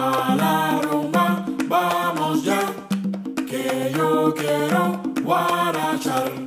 a la rumba, vamos ya, que yo quiero guarachar.